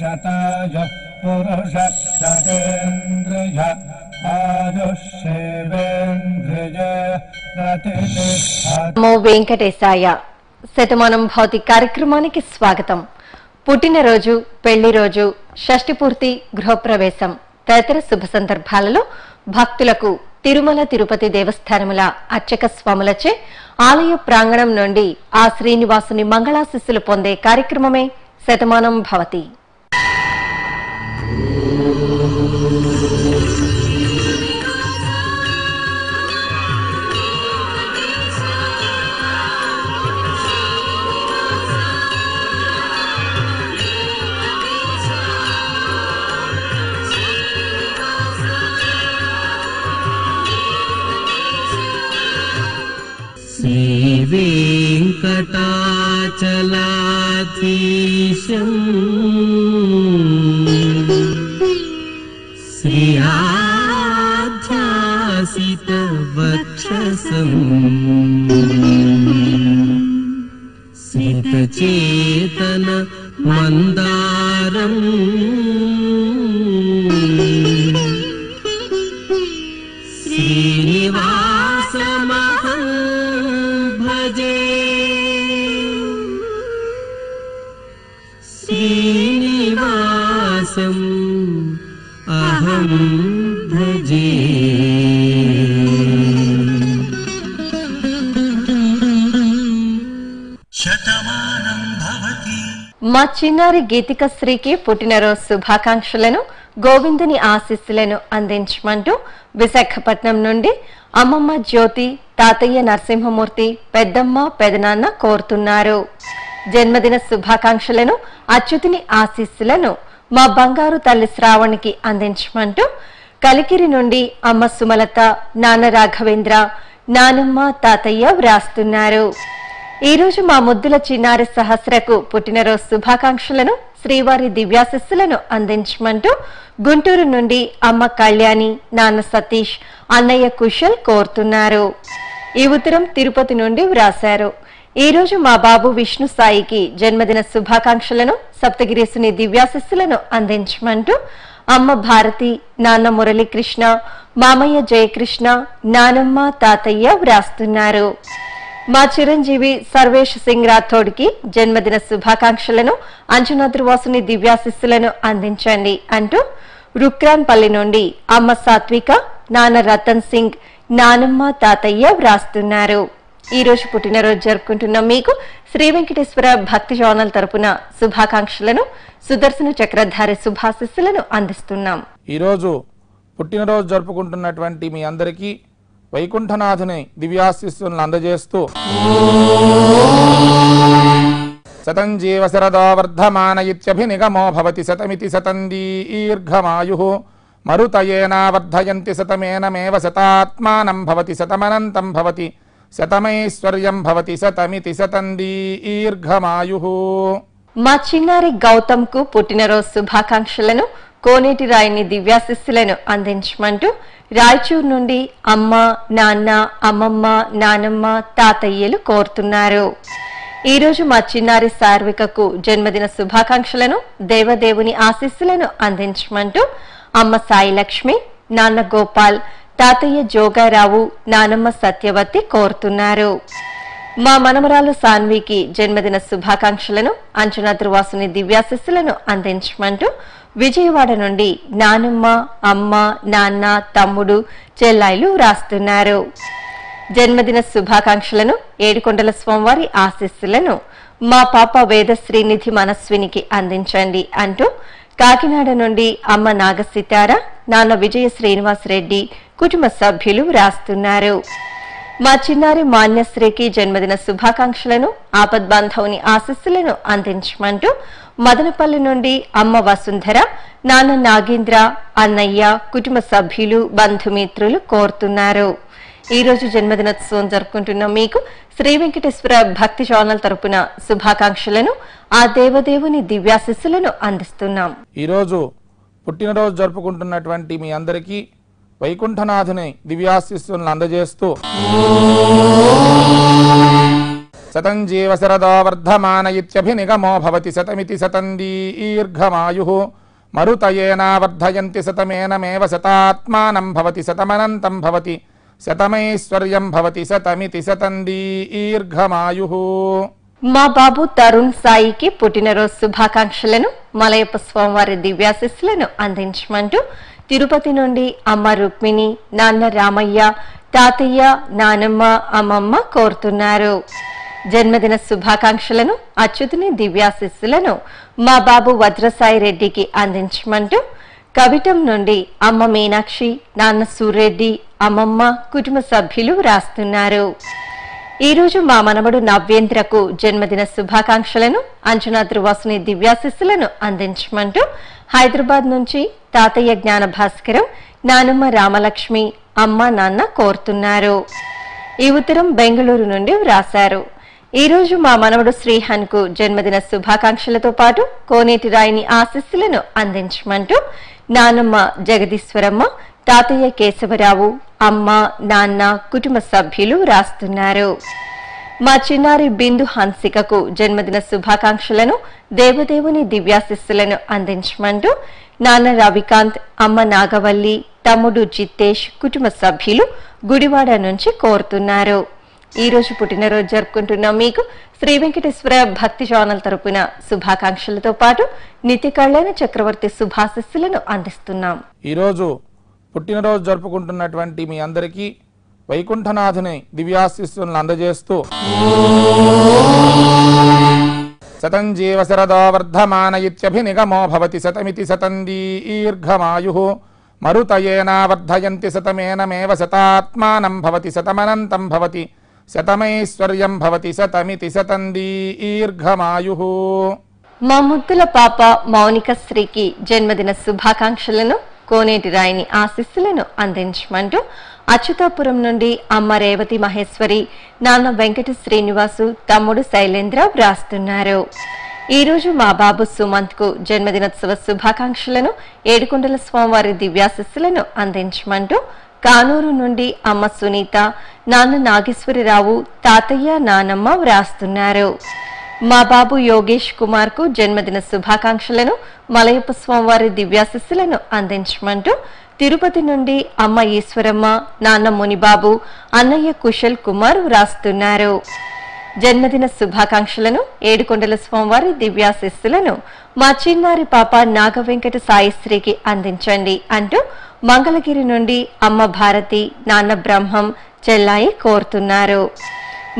शताय पुरुष सतेन्द्रिय आदुष्येन्द्रिय प्रतिष्ठा मो वेंकटेशाय శతమానం భౌతిక కార్యక్రమానికి స్వాగతం. పుట్టినరోజు, పెళ్లి రోజు, షష్ఠి పూర్తి, గృహప్రవేశం తదితర శుభ సందర్భాలలో భక్తులకు తిరుమల తిరుపతి దేవస్థానముల అర్చక స్వాములచే ఆలయ ప్రాంగణం నుండి ఆ శ్రీనివాసుని మంగళాశీస్సులు పొందే కార్యక్రమమే శతమానం భవతి. वेंकटाचलाधीशं श्रियाध्यासितवक्षसं सितचेतनमन्दारं श्रीनिवासमहं भजे श्रीनिवासं अहं भजे. శతమానం భవతి. మా చిన్నారి గీతికశ్రీకి పుట్టినరోజు శుభాకాంక్షలను, గోవిందుని ఆశీస్సులను అందించమంటూ విశాఖపట్నం నుండి అమ్మమ్మ జ్యోతి, తాతయ్య నరసింహమూర్తి, పెద్దమ్మ, పెదనాన్న కోరుతున్నారు. జన్మదిన శుభాకాంక్షలను, అచ్యుతిని ఆశీస్సులను మా బంగారు తల్లి శ్రావణికి అందించమంటూ కలికిరి నుండి అమ్మ సుమలత, నాన్న రాఘవేంద్ర, నానమ్మ, తాతయ్య వ్రాస్తున్నారు. ఈరోజు మా ముద్దుల చిన్నారి సహస్రకు పుట్టినరోజు శుభాకాంక్షలను, శ్రీవారి దివ్యాశిస్సులను అందించమంటూ గుంటూరు నుండి అమ్మ కళ్యాణి, నాన్న సతీష్, అన్నయ్య కుశల్ కోరుతున్నారు. ఈ ఉత్తరం తిరుపతి నుండి వ్రాశారు. ఈ రోజు మా బాబు విష్ణు సాయికి జన్మదిన శుభాకాంక్షలను, సప్తగిరీసుని దివ్యాశిస్సులను అందించమంటూ అమ్మ భారతి, నాన్న మురళీకృష్ణ, మామయ్య జయకృష్ణ, నానమ్మ, తాతయ్య వ్రాస్తున్నారు. మా చిరంజీవి సర్వేష్ సింగ్ రాథోడ్కి జన్మదిన శుభాకాంక్షలను, అంజనాద్రివాసుని దివ్యాశిస్సులను అందించండి అంటూ రుక్రాన్పల్లి నుండి అమ్మ సాత్విక, నాన్న రతన్ సింగ్, నానమ్మ, తాతయ్య వ్రాస్తున్నారు. ఈ రోజు పుట్టినరోజు జరుపుకుంటున్న మీకు శ్రీ వెంకటేశ్వర భక్తి జోనల్ తరపున శుభాకాంక్షలను, సుదర్శన చక్రధారి శుభాశిస్సులను అందిస్తున్నాం. ఈరోజు పుట్టినరోజు జరుపుకుంటున్నటువంటి మీ అందరికీ వైకుంఠనాథుని దివ్యాశిస్సులను అందజేస్తూ శతం జీవ శరదో వర్ధమానయిత్యభినిగమో భవతి శతమితి శతం దీర్ఘమాయు మరుతయేనా వర్ధయంతి శతమేనమేవ శతాత్మానం భవతి శతమనంతం భవతి శతమైశ్వర్యం భవతి శతమితి శతం దీర్ఘమాయుః. మా చిన్నారి గౌతమ్ కు పుట్టినరోజు శుభాకాంక్షలను, కోనేటి రాయిని దివ్యాశిస్సులను అందించమంటూ రాయచూరు నుండి అమ్మ, నాన్న, అమ్మమ్మ, నానమ్మ, తాతయ్యలు కోరుతున్నారు. ఈ రోజు మా చిన్నారి సార్వికకు జన్మదిన శుభాకాంక్షలను, దేవదేవుని ఆశీస్సులను అందించమంటూ అమ్మ సాయిలక్ష్మి, నాన్న గోపాల్, తాతయ్య జోగారావు, నానమ్మ సత్యవతి కోరుతున్నారు. మా మనమరాలు సాన్వికి జన్మదిన శుభాకాంక్షలను, అంజనాద్రివాసుని దివ్యాశిస్సులను అందించమంటూ విజయవాడ నుండి నానమ్మ, అమ్మ, నాన్న, తమ్ముడు, చెల్లాయిలు రాస్తున్నారు. జన్మదిన శుభాకాంక్షలను, ఏడుకొండల స్వామివారి ఆశీస్సులను మా పాప వేదశ్రీనిధి మనస్వినికి అందించండి అంటూ కాకినాడ నుండి అమ్మ నాగసీతార, నాన్న విజయ శ్రీనివాస్ రెడ్డి కుటుంబ సభ్యులు రాస్తున్నారు. మా చిన్నారి మాన్యశ్రీకి జన్మదిన శుభాకాంక్షలను, ఆపద్బంధవుని ఆశీస్సులను అందించమంటూ మదనపల్లి నుండి అమ్మ వసుంధర, నాన్న నాగేంద్ర, అన్నయ్య, కుటుంబ సభ్యులు, బంధుమిత్రులు కోరుతున్నారు. ఈ రోజు జన్మదినోత్సవం జరుపుకుంటున్న మీకు శ్రీ వెంకటేశ్వర భక్తి ఛానల్ తరపున శుభాకాంక్షలను, ఆ దేవదేవుని దివ్యాశిస్సులను అందిస్తున్నాం. ఈరోజు పుట్టినరోజు జరుపుకుంటున్నటువంటి మీ అందరికీ వైకుంఠనాథుని దివ్యాశిస్సులను అందజేస్తూ सतं जीव सरदो वर्धमान इत्यभिनिगमो भवति सतमिति सतं दीर्घमायुः मरुतयेना वर्धयन्ति सतमेनमेव सतात्मानं भवति सतमनन्तं भवति सतमैश्वर्यं भवति सतमिति सतं दीर्घमायुः। మా బాబు తరుణ్ సాయికి పుట్టినరోజు శుభాకాంక్షలను మలయప్ప స్వామివారి దివ్యాశీస్సులను అందించమంటూ తిరుపతి నుండి అమ్మ రుక్మిణి, నాన్న రామయ్య, తాతయ్య, నానమ్మ, అమ్మమ్మ కోరుతున్నారు. జన్మదిన శుభాకాంక్షలను, అచ్యుతుని దివ్యాశీస్సులను మా బాబు వజ్రసాయి రెడ్డికి అందించమంటూ కవిటం నుండి అమ్మ మీనాక్షి, నాన్న సూర్రెడ్డి, అమ్మమ్మ కుటుంబ సభ్యులు రాస్తున్నారు. ఈ రోజు మా మనమడు నవ్యేంద్రకు జన్మదిన శుభాకాంక్షలను, అంజనా త్రివాసుని దివ్యాశీస్సులను అందించమంటూ హైదరాబాద్ నుంచి తాతయ్య జ్ఞాన భాస్కరం, నానమ్మ రామలక్ష్మి, అమ్మ నాన్న కోరుతున్నారు. ఈ ఉత్తరం బెంగళూరు నుండి వ్రాసారు. ఈ రోజు మా మనమడు శ్రీహన్ కు జన్మదిన శుభాకాంక్షలతో పాటు కోనేటి రాయిని ఆశీస్సులను అందించమంటూ నానమ్మ జగదీశ్వరమ్మ, తాతయ్య కేశవరావు, అమ్మ నాన్న కుటుంబ సభ్యులు రాస్తున్నారు. మా చిన్నారి బిందు హన్సికకు జన్మదిన శుభాకాంక్షలను, దేవదేవుని దివ్యాశీస్సులను అందించమంటూ నాన్న రవికాంత్, అమ్మ నాగవల్లి, తమ్ముడు జితేష్ కుటుంబ సభ్యులు గుడివాడ నుంచి కోరుతున్నారు. ఈ రోజు పుట్టినరోజు జరుపుకుంటున్న మీకు శ్రీ వెంకటేశ్వర భక్తి ఛానల్ తరపున శుభాకాంక్షలతో పాటు నిత్య కళ్యాణ చక్రవర్తి శుభాశీస్సులను అందిస్తున్నాం. ఈరోజు పుట్టినరోజు జరుపుకుంటున్నటువంటి మీ అందరికీ వైకుంఠనాథుని దివ్యాశీస్సులను అందజేస్తూ సతం జీవ శరదో వర్ధమాన ఇత్యభినిగమో భవతి సతమితి సతం దీర్ఘమాయుః మరుతయేనా వర్ధయంతి సతమేనమేవ సతాత్మానం భవతి సతమనంతం భవతి శతమైశ్వర్యం భవతి సతమితి సతం దీర్ఘమాయుః. మా ముద్దుల పాప మౌనికశ్రీకి జన్మదిన శుభాకాంక్షలను, కోనేటి రాయిని ఆశీస్సులను అందించమంటూ అచ్యుతాపురం నుండి అమ్మ రేవతి మహేశ్వరి, నాన్న వెంకట శ్రీనివాసు, తమ్ముడు శైలేంద్ర వ్రాస్తున్నారు. ఈ రోజు మా బాబు సుమంత్ కు జన్మదినోత్సవ శుభాకాంక్షలను, ఏడుకొండల స్వామివారి దివ్యాశీస్సులను అందించమంటూ కానూరు నుండి అమ్మ సునీత, నాన్న నాగేశ్వరరావు, తాతయ్య, నానమ్మ వ్రాస్తున్నారు. మా బాబు యోగేష్ కుమార్ కు జన్మదిన శుభాకాంక్షలను, మలయప్ప స్వామివారి దివ్యాశీస్సులను అందించమంటూ తిరుపతి నుండి అమ్మ ఈశ్వరమ్మ, నాన్న మునిబాబు, అన్నయ్య కుశల్ కుమార్ వ్రాస్తున్నారు. జన్మదిన శుభాకాంక్షలను, ఏడుకొండల స్వామివారి దివ్యాశీస్సులను మా చిన్నారి పాప నాగవెంకట సాయిశ్రీకి అందించండి అంటూ మంగళగిరి నుండి అమ్మ భారతి, నాన్న బ్రహ్మం, చెల్లాయి కోరుతున్నారు.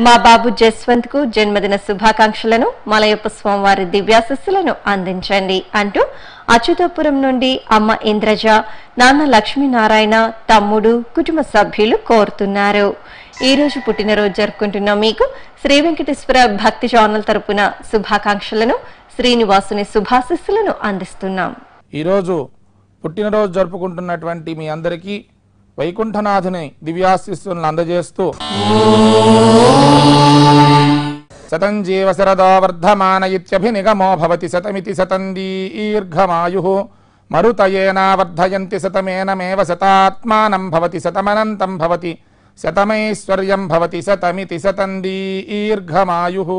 మా బాబు జస్వంత్ కు జన్మదిన శుభాకాంక్షలను, మలయప్ప స్వామివారి దివ్యాశీస్సులను అందించండి అంటూ అచ్యుతాపురం నుండి అమ్మ ఇంద్రజ, నాన్న లక్ష్మీనారాయణ, తమ్ముడు కుటుంబ సభ్యులు కోరుతున్నారు. ఈ రోజు పుట్టినరోజు జరుపుకుంటున్న మీకు శ్రీ వెంకటేశ్వర భక్తి ఛానల్ తరపున శుభాకాంక్షలను, శ్రీనివాసుని శుభాశీస్సులను అందిస్తున్నాం. ఈరోజు పుట్టినరోజు జరుపుకుంటున్నటువంటి మీ అందరికీ వైకుంఠనాథుని దివ్యాశీస్సులను అందజేస్తూ సతం జీవ శరదో వర్ధమాన ఇత్యభినిగమో భవతి సతమితి సతం దీర్ఘమాయుః మరుతయేనా వర్ధయంతి సతమేనమేవ సతాత్మానం భవతి సతమనంతం భవతి శతమైశ్వర్యం భవతి సతమితి సతం దీర్ఘమాయుః.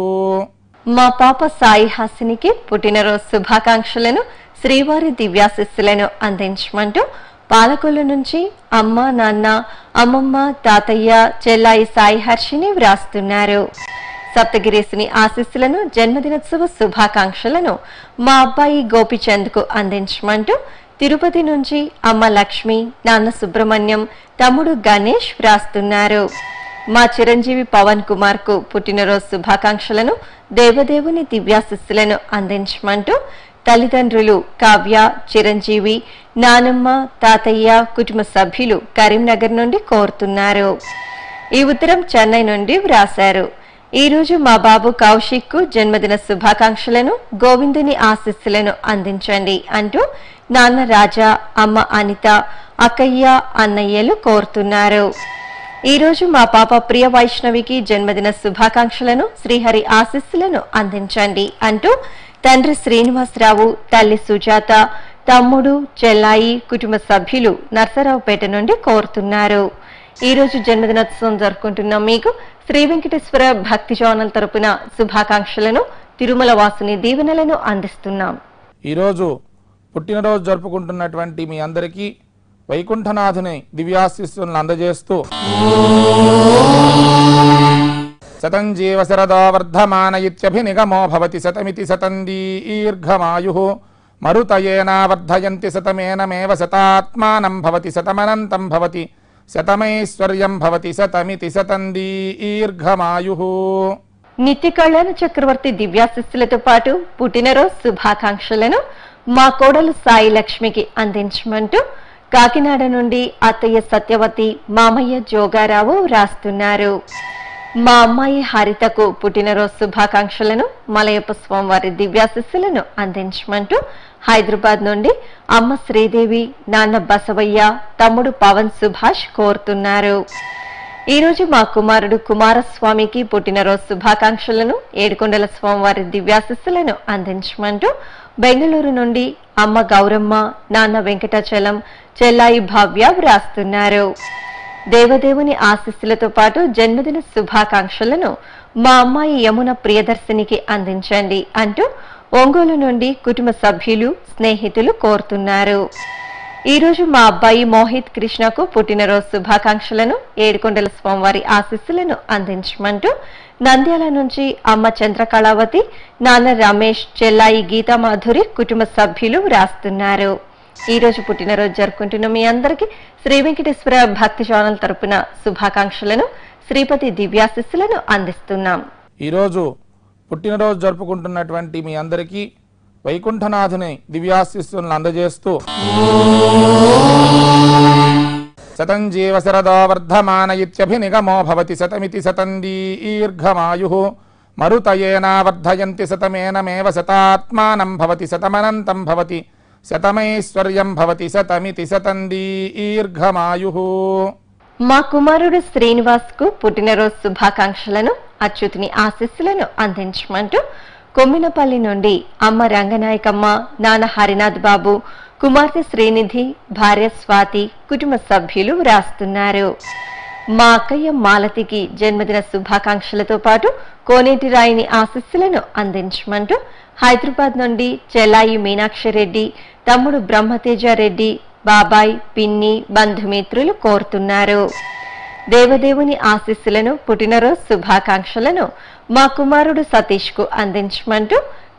మా పాప సాయి హాసినికి పుట్టినరోజు శుభాకాంక్షలను, శ్రీవారి దివ్యాశీస్సులను అందించమంటూ పాలకొల్లు నుంచి అమ్మ, నాన్న, అమ్మమ్మ, తాతయ్య, చెల్లాయి సాయి హర్షిని వ్రాస్తున్నారు. సప్తగిరీసుని ఆశీస్సులను, జన్మదినోత్సవ శుభాకాంక్షలను మా అబ్బాయి గోపిచంద్ కు అందించమంటూ తిరుపతి నుంచి అమ్మ లక్ష్మి, నాన్న సుబ్రహ్మణ్యం, తమ్ముడు గణేష్ వ్రాస్తున్నారు. మా చిరంజీవి పవన్ కుమార్ కు పుట్టినరోజు శుభాకాంక్షలను, దేవదేవుని దివ్యాశీస్సులను అందించమంటూ తల్లిదండ్రులు కావ్య, చిరంజీవి, నానమ్మ, తాతయ్య కుటుంబ సభ్యులు కరీంనగర్ నుండి కోరుతున్నారు. ఈ ఉత్తరం చెన్నై నుండి వ్రాసారు. ఈ రోజు మా బాబు కౌశిక్ కు జన్మదిన శుభాకాంక్షలను, గోవిందుని ఆశీస్సులను అందించండి అంటూ నాన్న రాజా, అమ్మ అనిత, అక్కయ్య, అన్నయ్యలు కోరుతున్నారు. ఈ రోజు మా పాప ప్రియ వైష్ణవికి జన్మదిన శుభాకాంక్షలను, శ్రీహరి ఆశీస్సులను అందించండి అంటూ తండ్రి శ్రీనివాసరావు, తల్లి సుజాత, తమ్ముడు, చెల్లాయి కుటుంబ సభ్యులు నర్సరావుపేట నుండి కోరుతున్నారు. జన్మదినోత్సవం జరుపుకుంటున్న మీకు శ్రీ వెంకటేశ్వర భక్తి ఛానల్ తరపున శుభాకాంక్షలను తిరుమల వాసుని దీవెనలను అందిస్తున్నాం. ఈ రోజు పుట్టిన రోజు జరుపుకుంటున్నటువంటి మీ అందరికీ వైకుంఠనాథుని దివ్యాశీస్సులను అందజేస్తూ సతం జీవ శరదా వర్ధమానయిత్యభినిగమో భవతి సతమితి సతం దీర్ఘమాయుః మరుతయేన వర్ధయంతి సతమేనమేవ సతాత్మానం భవతి సతమనంతం భవతి శతమైశ్వర్యం భవతి సతమితి సతం దీర్ఘమాయుః. నిత్య కళ్యాణ చక్రవర్తి దివ్యాశిస్సులతో పాటు పుట్టినరోజు శుభాకాంక్షలను మా కోడలు సాయి లక్ష్మికి అందించమంటూ కాకినాడ నుండి అత్తయ్య సత్యవతి, మామయ్య జోగారావు రాస్తున్నారు. మా అమ్మాయి హరితకు పుట్టినరోజు శుభాకాంక్షలను, మలయప్ప స్వామివారి దివ్యాశిస్సులను అందించమంటూ హైదరాబాద్ నుండి అమ్మ శ్రీదేవి, నాన్న బసవయ్య, తమ్ముడు పవన్ సుభాష్ కోరుతున్నారు. ఈరోజు మా కుమారుడు కుమారస్వామికి పుట్టినరోజు శుభాకాంక్షలను, ఏడుకొండల స్వామివారి దివ్యాశిస్సులను అందించమంటూ బెంగళూరు నుండి అమ్మ గౌరమ్మ, నాన్న వెంకటాచలం, చెల్లాయి భవ్య రాస్తున్నారు. దేవదేవుని ఆశీస్సులతో పాటు జన్మదిన శుభాకాంక్షలను మా అమ్మాయి యమున ప్రియదర్శినికి అందించండి అంటూ ఒంగోలు నుండి కుటుంబ సభ్యులు, స్నేహితులు కోరుతున్నారు. ఈరోజు మా అబ్బాయి మోహిత్ కృష్ణకు పుట్టినరోజు శుభాకాంక్షలను, ఏడుకొండల స్వామివారి ఆశీస్సులను అందించమంటూ నంద్యాల నుంచి అమ్మ చంద్రకళావతి, నాన్న రమేష్, చెల్లాయి గీతామాధురి కుటుంబ సభ్యులు రాస్తున్నారు. ఈ రోజు పుట్టినరోజు జరుపుకుంటున్న మీ అందరికీ శ్రీ వెంకటేశ్వర భక్తి ఛానల్ తరపున శుభాకాంక్షలను, శ్రీపతి దివ్యాశిస్సులను అందిస్తున్నాం. ఈ రోజు పుట్టినరోజు జరుపుకుంటున్నటువంటి మీ అందరికీ వైకుంఠనాథుని దివ్యాశిస్సులను అందజేస్తూ సతం జీవ శరదా వర్ధమానయిత్యభినిగమో భవతి సతమితి సతం దీర్ఘమాయుః మరుతయేన వర్ధయంతి సతమేనమేవ సతాత్మానం భవతి సతమనంతం భవతి శతమైశ్వర్యం భవతి శతమితి శతం దీర్ఘమాయుః. మా కుమారుడు శ్రీనివాస్ కు పుట్టినరోజు శుభాకాంక్షలను, అచ్యుతిని ఆశీస్సులను అందించమంటూ కొమ్మినపల్లి నుండి అమ్మ రంగనాయకమ్మ, నాన్న హరినాథ్ బాబు, కుమార్తె శ్రీనిధి, భార్య స్వాతి కుటుంబ సభ్యులు రాస్తున్నారు. మా అక్కయ్య మాలతికి జన్మదిన శుభాకాంక్షలతో పాటు కోనేటి రాయిని ఆశీస్సులను అందించమంటూ హైదరాబాద్ నుండి చెల్లాయి మీనాక్షిరెడ్డి, తమ్ముడు బ్రహ్మతేజారెడ్డి, బాబాయ్, పిన్ని, బంధుమిత్రులు కోరుతున్నారు. దేవదేవుని ఆశీస్సులను, పుట్టినరోజు శుభాకాంక్షలను మా కుమారుడు సతీష్ కు అందించమంటూ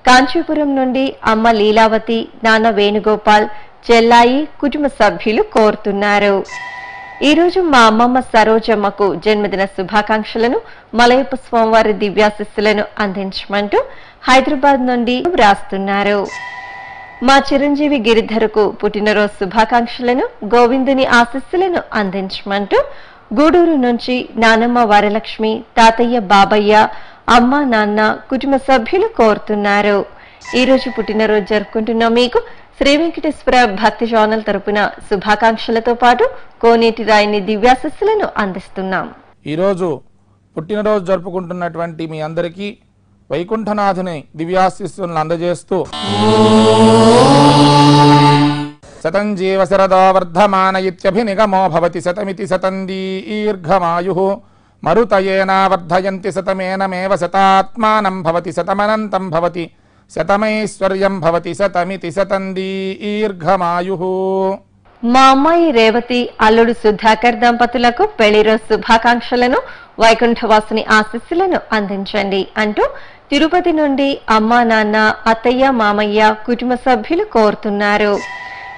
కాంచీపురం నుండి అమ్మ లీలావతి, నాన్న వేణుగోపాల్, చెల్లాయి కుటుంబ సభ్యులు కోరుతున్నారు. ఈరోజు మా అమ్మమ్మ సరోజమ్మకు జన్మదిన శుభాకాంక్షలను, మలయప్ప స్వామివారి దివ్యాశిస్సులను అందించమంటూ హైదరాబాద్ నుండి రాస్తున్నారు. మా చిరంజీవి గిరిధరకు పుట్టినరోజు శుభాకాంక్షలను, గోవిందుని ఆశీస్సులను అందించమంటూ గూడూరు నుంచి నానమ్మ వరలక్ష్మి, తాతయ్య బాబయ్య, అమ్మ, నాన్న కుటుంబ సభ్యులు కోరుతున్నారు. ఈరోజు పుట్టినరోజు జరుపుకుంటున్న మీకు శ్రీ వెంకటేశ్వర భక్తి ఛానల్ తరపున శుభాకాంక్షలతో పాటు కోనేటి రాయిని దివ్యాశిస్సులను అందిస్తున్నాం. ఈరోజు పుట్టినరోజు జరుపుకుంటున్నటువంటి మీ అందరికీ వైకుంఠనాథుని దివ్యాశిస్సులను అందజేస్తూ సతం జీవ శరదా వర్ధమానయిత్యభినిగమో భవతి సతమితి సతం దీర్ఘమాయుః మరుతయేన వర్ధయంతి సతమేనమేవ సతాత్మానం భవతి సతమనంతం భవతి శతమైశ్వర్యం భవతి శతమితి శతం దీర్ఘమాయుః. మా అమ్మాయి రేవతి, అల్లుడు సుధాకర్ దంపతులకు పెళ్లిరోజు శుభాకాంక్షలను, వైకుంఠవాసుని ఆశీస్సులను అందించండి అంటూ తిరుపతి నుండి అమ్మ, నాన్న, అత్తయ్య, మామయ్య కుటుంబ సభ్యులు కోరుతున్నారు.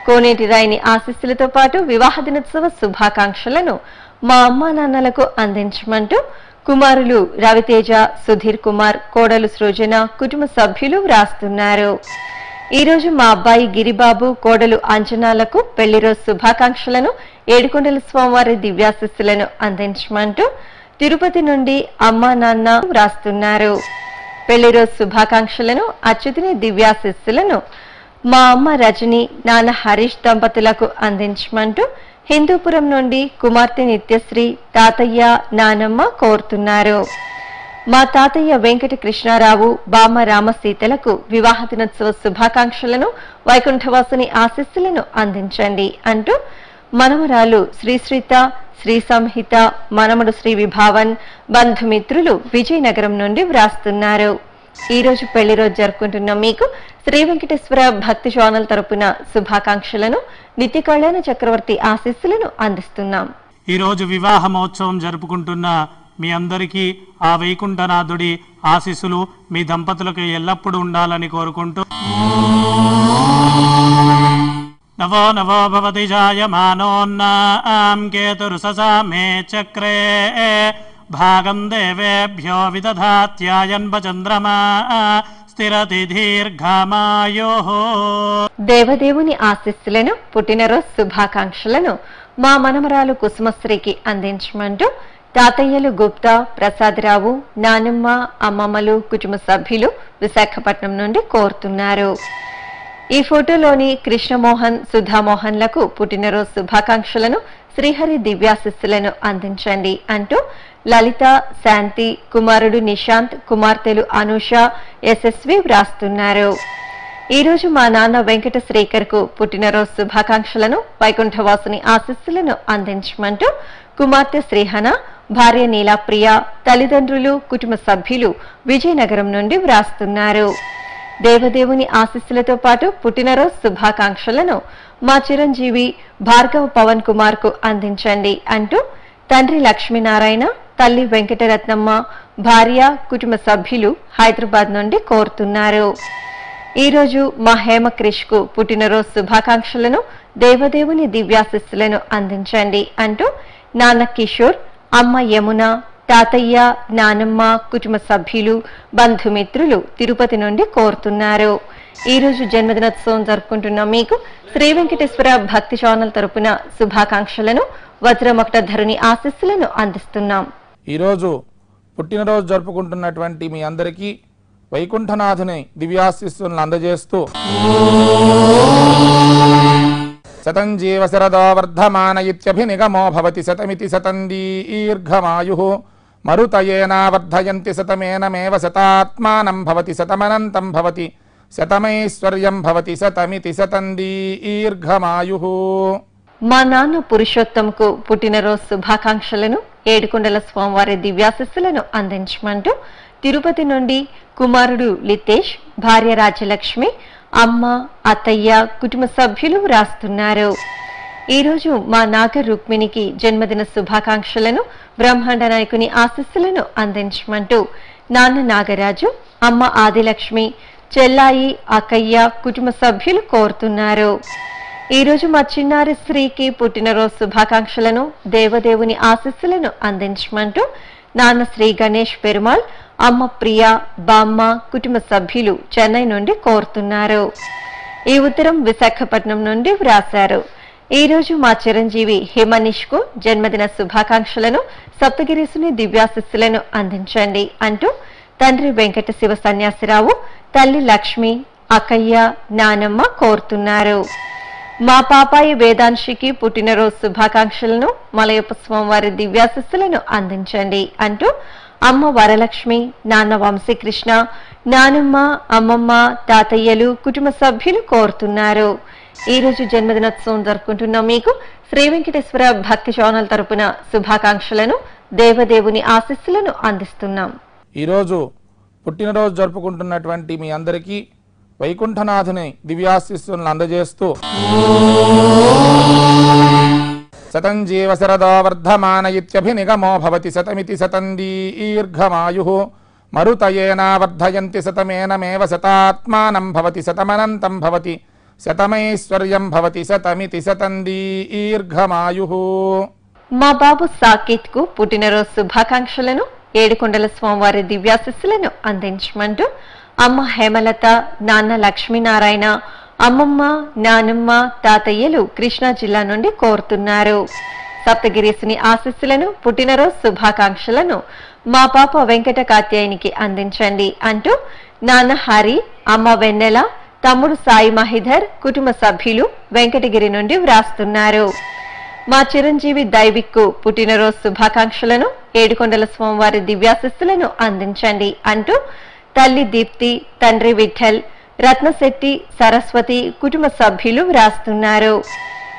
కోనేటి రాయిని ఆశీస్సులతో పాటు వివాహ దినోత్సవ శుభాకాంక్షలను మా అమ్మ నాన్నలకు అందించమంటూ కుమారులు రవితేజ, సుధీర్ కుమార్, కోడలు సృజన కుటుంబ సభ్యులు రాస్తున్నారు. ఈరోజు మా అబ్బాయి గిరిబాబు, కోడలు అంజనాలకు పెళ్లిరోజు శుభాకాంక్షలను, ఏడుకొండల స్వామివారి దివ్యాశిస్సులను అందించమంటూ తిరుపతి నుండి అమ్మ, నాన్న రాస్తున్నారు. పెళ్లిరోజు శుభాకాంక్షలను, అచ్యుతిని దివ్యాశిస్సులను మా అమ్మ రజని, నాన్న హరీష్ దంపతులకు అందించమంటూ హిందూపురం నుండి కుమార్తె నిత్యశ్రీ, తాతయ్య, నానమ్మ కోరుతున్నారు. మా తాతయ్య వెంకట కృష్ణారావు, బామ్మ రామసీతలకు వివాహ దినోత్సవ శుభాకాంక్షలను, వైకుంఠవాసుని ఆశీస్సులను అందించండి అంటూ మనవరాలు శ్రీశ్రీత, శ్రీ సంహిత మనమడు శ్రీ విభావన్ బంధుమిత్రులు విజయనగరం నుండి వ్రాస్తున్నారు. ఈ రోజు పెళ్లి రోజు జరుపుకుంటున్న మీకు శ్రీ వెంకటేశ్వర భక్తి ఛానల్ తరపున శుభాకాంక్షలను నిత్య కళ్యాణ చక్రవర్తి ఆశీస్సులను అందిస్తున్నాం. ఈ రోజు వివాహ మహోత్సవం జరుపుకుంటున్న మీ అందరికీ ఆ వైకుంఠనాథుడి ఆశీస్సులు మీ దంపతులకు ఎల్లప్పుడూ ఉండాలని కోరుకుంటూ నవో నవో భవతి జాయమానోన్నాం కేతురుససామే చక్రే भागं देवेभ्यो विदधात्यायन्व चंद्रमा स्थिरति दीर्घमायोः देवदेवुनि आशीस्सुलनु पुट्टिनरोजु शुभाकांक्षलनु मा मनमरालु कुसुमश्रीकी अंदिंचमंटू तातय्यलु गुप्ता प्रसादरावु नानम्म अम्मम्मलु कुटुंब सभ्युलु विशाखपट्నం నుండి కోరుతున్నారు. ఈ ఫోటోలోని కృష్ణమోహన్ సుధామోహన్లకు పుట్టినరోజు శుభాకాంక్షలను శ్రీహరి దివ్యాశిస్సులను అందించండి అంటూ లలిత, శాంతి, కుమారుడు నిశాంత్, కుమార్తెలు అనుష, ఎస్ఎస్వి వ్రాస్తున్నారు. ఈ రోజు మా నాన్న వెంకట శ్రీకర్కు పుట్టినరోజు శుభాకాంక్షలను వైకుంఠవాసుని ఆశీస్సులను అందించమంటూ కుమార్తె శ్రీహన, భార్య నీలాప్రియ, తల్లిదండ్రులు, కుటుంబ సభ్యులు విజయనగరం నుండి వ్రాస్తున్నారు. దేవదేవుని ఆశీస్సులతో పాటు పుట్టినరోజు శుభాకాంక్షలను మా చిరంజీవి భార్గవ పవన్ కుమార్ కు అందించండి అంటూ తండ్రి లక్ష్మీనారాయణ, తల్లి వెంకటరత్నమ్మ, భార్య, కుటుంబ సభ్యులు హైదరాబాద్ నుండి కోరుతున్నారు. ఈ రోజు మా హేమ క్రిష్ కు పుట్టినరోజు శుభాకాంక్షలను దేవదేవుని దివ్యాశీస్సులను అందించండి అంటూ నాన్న కిషోర్, అమ్మ యమున, తాతయ్య, నానమ్మ, కుటుంబ సభ్యులు బంధుమిత్రులు తిరుపతి నుండి కోరుతున్నారు. ఈ రోజు జన్మదినోత్సవం జరుపుకుంటున్న మీకు శ్రీ వెంకటేశ్వర భక్తి ఛానల్ తరపున శుభాకాంక్షలను వజ్రమకుటధరుని ఆశీస్సులను అందిస్తున్నాం. ఈ రోజు పుట్టినరోజు జరుపుకుంటున్నటువంటి మీ అందరికీ వైకుంఠనాథుని దివ్యాశీస్సులను అందజేస్తూ సతం జీవ శరదో వర్ధమాన ఇత్యభినిగమో భవతి శతమితి శతం దీర్ఘమాయుః మరుతయేన వర్ధయంతి శతమేనమేవ శతాత్మానం భవతి శతమనంతం భవతి శతమైశ్వర్యం భవతి శతమితి శతం దీర్ఘమాయుః. మా నాన్న పురుషోత్తంకు పుట్టినరోజు శుభాకాంక్షలను ఏడుకొండల స్వామివారి దివ్యాశీస్సులను అందించమంటూ తిరుపతి నుండి కుమారుడు లితేష్, భార్య రాజలక్ష్మి, అమ్మ, అత్తయ్య, కుటుంబ సభ్యులు వ్రాస్తున్నారు. ఈ రోజు మా నాగ రుక్మిణికి జన్మదిన శుభాకాంక్షలను బ్రహ్మాండ నాయకుని ఆశీస్సులను అందించమంటూ నాన్న నాగరాజు, అమ్మ ఆదిలక్ష్మి, చెల్లాయి అక్కయ్య, కుటుంబ సభ్యులు కోరుతున్నారు. ఈ రోజు మా చిన్నారి శ్రీకి పుట్టినరోజు శుభాకాంక్షలను దేవదేవుని ఆశీస్సులను అందించమంటూ నాన్న శ్రీ గణేష్ పెరుమాల్, అమ్మ ప్రియ, బామ్మ, కుటుంబ సభ్యులు చెన్నై నుండి కోరుతున్నారు. ఈ ఉత్తరం విశాఖపట్నం నుండి వ్రాశారు. ఈ రోజు మా చిరంజీవి హిమనీష్ కు జన్మదిన శుభాకాంక్షలను సప్తగిరీసుని దివ్యాశీస్సులను అందించండి అంటూ తండ్రి వెంకట శివ సన్యాసిరావు, తల్లి లక్ష్మి, అక్కయ్య, నానమ్మ కోరుతున్నారు. మా పాపాయి వేదాంశికి పుట్టినరోజు శుభాకాంక్షలను మలయప్ప స్వామివారి దివ్యాశీస్సులను అందించండి అంటూ అమ్మ వరలక్ష్మి, నాన్న వంశీకృష్ణ, నానమ్మ, అమ్మమ్మ, తాతయ్యలు, కుటుంబ సభ్యులు కోరుతున్నారు. ఈ రోజు జన్మదినోత్సవం జరుపుకుంటున్న మీకు శ్రీ వెంకటేశ్వర భక్తి ఛానల్ తరపున శుభాకాంక్షలను దేవదేవుని ఆశీస్సులను అందిస్తున్నాం. ఈ రోజు పుట్టినరోజు జరుపుకుంటున్నటువంటి మీ అందరికీ వైకుంఠనాథుని దివ్యాశీస్సులను అందజేస్తూ సతం జీవ శరదో వర్ధమాన ఇత్యభినిగమో భవతి శతమితి శతం దీర్ఘమాయుః మరుతయేన వర్ధయంతి శతమేనమేవ శతాత్మానం భవతి శతమనంతం భవతి శతమైశ్వర్యం భవతి శతమితి శతం దీర్ఘమాయుః. మా బాబు సాకిత్ కు పుట్టినరోజు శుభాకాంక్షలను ఏడుకొండల స్వామివారి దివ్యాశీస్సులను అందించమంటూ అమ్మ హేమలత, నాన్న లక్ష్మీనారాయణ, అమ్మమ్మ, నానమ్మ, తాతయ్యలు కృష్ణా జిల్లా నుండి కోరుతున్నారు. సప్తగిరీసుని ఆశీస్సులను పుట్టినరోజు శుభాకాంక్షలను మా పాప వెంకట కాత్యాయనికి అందించండి అంటూ నాన్న హరి, అమ్మ వెన్నెల, తమ్ముడు సాయి మహిధర్, కుటుంబ సభ్యులు వెంకటగిరి నుండి వ్రాస్తున్నారు. మా చిరంజీవి దైవిక్కు పుట్టినరోజు శుభాకాంక్షలను ఏడుకొండల స్వామివారి దివ్యాశీస్సులను అందించండి అంటూ తల్లి దీప్తి, తండ్రి విఠల్, రత్నశెట్టి, సరస్వతి, కుటుంబ సభ్యులు వ్రాస్తున్నారు.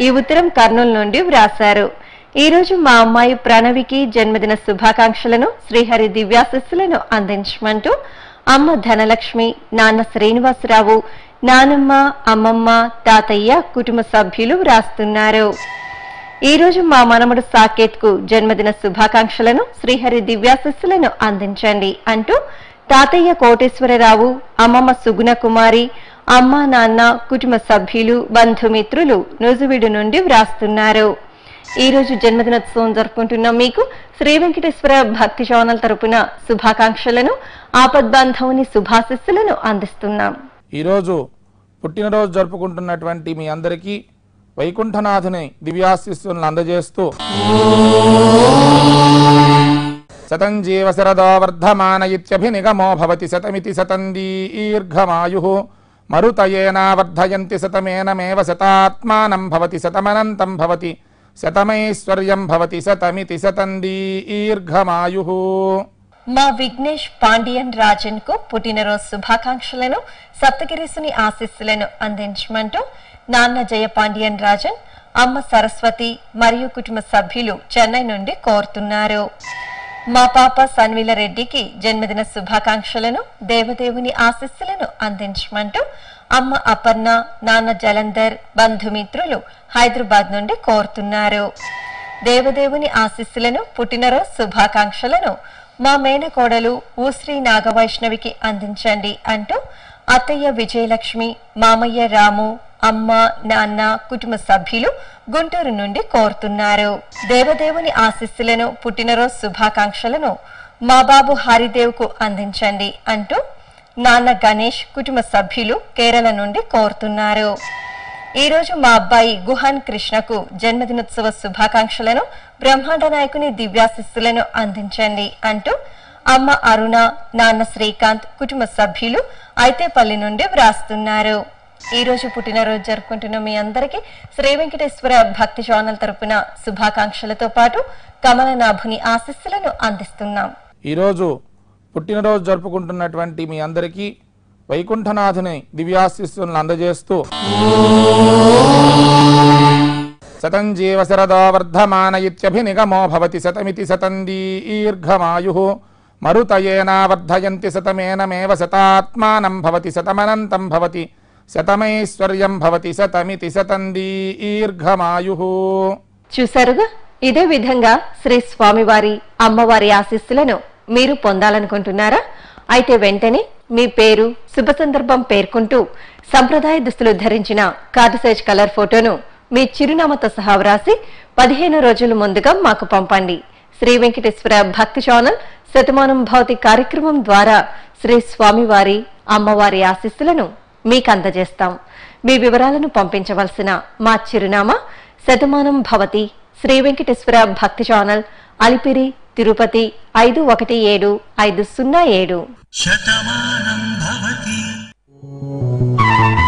ఈ ఉత్తరం కర్నూలు నుండి వ్రాశారు. अम्माई प्रणवी की जन्मदिन शुभाकांक्षलनु श्रीहरि दिव्याशिस्सुलनु अंदिंचमंटू अम्म धनलक्ष्मी नान्न श्रीनिवासरावु नानम्मा अम्मम्म तातय्य कुटुंब सभ्युलु रास्तुन्नारु। ఈ రోజు మా మనమడు సాకేత్కు జన్మదిన శుభాకాంక్షలను శ్రీహరి దివ్యాశస్సులను అందించండి అంటూ తాతయ్య కోటేశ్వరరావు అమ్మమ్మ సుగుణ కుమారి అమ్మ నాన్న కుటుంబ సభ్యులు బంధుమిత్రులు నూజివీడు నుండి వ్రాస్తున్నారు। ఈ రోజు జన్మదినోత్సవం జరుపుకుంటున్న మీకు శ్రీ వెంకటేశ్వర భక్తి ఛానల్ తరపున శుభాకాంక్షలను ఆపద్బంధవుని శుభాశస్సులను అందిస్తున్నాం। ఈ రోజు పుట్టిన రోజు జరుపుకుంటున్నటువంటి మీ అందరికీ వైకుంఠనాథుని దివ్యాశీస్సులను అందజేస్తూ సతం జీవ శరదో వర్ధమాన ఇత్యభినిగమో భవతి శతమితి సతం దీర్ఘమాయుః మరుతయేనా వర్ధయంతి శతమేనమేవ శతాత్మానం భవతి శతమనంతం భవతి శతమైశ్వర్యం భవతి శతమితి సతం దీర్ఘమాయుః। మా విఘ్నేష్ పాండియన్ రాజన్ కు పుట్టినరోజు శుభాకాంక్షలను సప్తగిరీసుని ఆశీస్సులను అందించమంటూ నాన్న జయపాండియన్ రాజన్ అమ్మ సరస్వతి మరియు కుటుంబ సభ్యులు చెన్నై నుండి కోరుతున్నారు। మా పాప సన్విల రెడ్డికి జన్మదిన శుభాకాంక్షలను దేవదేవుని ఆశీస్సులను అందించమంటూ అమ్మ అపర్ణ నాన్న జలంధర్ బంధుమిత్రులు హైదరాబాద్ నుండి కోరుతున్నారు। దేవదేవుని ఆశీస్సులను పుట్టినరోజు శుభాకాంక్షలను మా మేనకోడలు ఊశ్రీ నాగవైష్ణవికి అందించండి అంటూ అత్తయ్య విజయలక్ష్మి మామయ్య రాము అమ్మ నాన్న కుటుంబ సభ్యులు గుంటూరు నుండి కోరుతున్నారు। దేవదేవుని ఆశీస్సులను పుట్టినరోజు శుభాకాంక్షలను మా బాబు హరిదేవ్కు అందించండి అంటూ నాన్న గణేష్ కుటుంబ సభ్యులు కేరళ నుండి కోరుతున్నారు। ఈ రోజు మా అబ్బాయి గుహన్ కృష్ణకు జన్మదినోత్సవ శుభాకాంక్షలను బ్రహ్మాండ నాయకుని దివ్యాశిస్సులను అందించండి అంటూ అమ్మ అరుణ నాన్న శ్రీకాంత్ కుటుంబ సభ్యులు ఐతేపల్లి నుండి వ్రాస్తున్నారు। ఈ రోజు పుట్టినరోజు జరుపుకుంటున్న మీ అందరికీ శ్రీ వెంకటేశ్వర భక్తి ఛానల్ తరపున శుభాకాంక్షలతో పాటు కమలనాభుని ఆశీస్సులను అందిస్తున్నాం। ఈ రోజు పుట్టినరోజు జరుపుకుంటున్నటువంటి మీ అందరికీ వైకుంఠనాథుని దివ్యాశీస్సులను అందజేస్తూ సతం జీవ శరదో వర్ధమాన ఇత్యభినిగమో భవతి శతమితి సతం దీర్ఘమాయుః మరుతయేనా వర్ధయంతి శతమేనమేవ శతాత్మానం భవతి శతమనంతం భవతి శతమైశ్వర్యం భవతి శతమితి సతం దీర్ఘమాయుః। చూసారుగా ఇదే విధంగా శ్రీ స్వామివారి అమ్మవారి ఆశీస్సులను మీరు పొందాలనుకుంటున్నారా? అయితే వెంటనే మీ పేరు శుభ సందర్భం పేర్కొంటూ సంప్రదాయ దుస్తులు ధరించిన కార్డ్ సైజ్ కలర్ ఫోటోను మీ చిరునామాతో సహా వ్రాసి 15 రోజుల ముందుగా మాకు పంపండి। శ్రీ వెంకటేశ్వర భక్తి ఛానల్ శతమానం భౌతి కార్యక్రమం ద్వారా శ్రీ స్వామివారి అమ్మవారి ఆశీస్సులను మీకు అందజేస్తాం। మీ వివరాలను పంపించవలసిన మా చిరునామా శతమానం భవతి శ్రీ వెంకటేశ్వర భక్తి ఛానల్ అలిపిరి తిరుపతి 517507। శతమానం భవతి।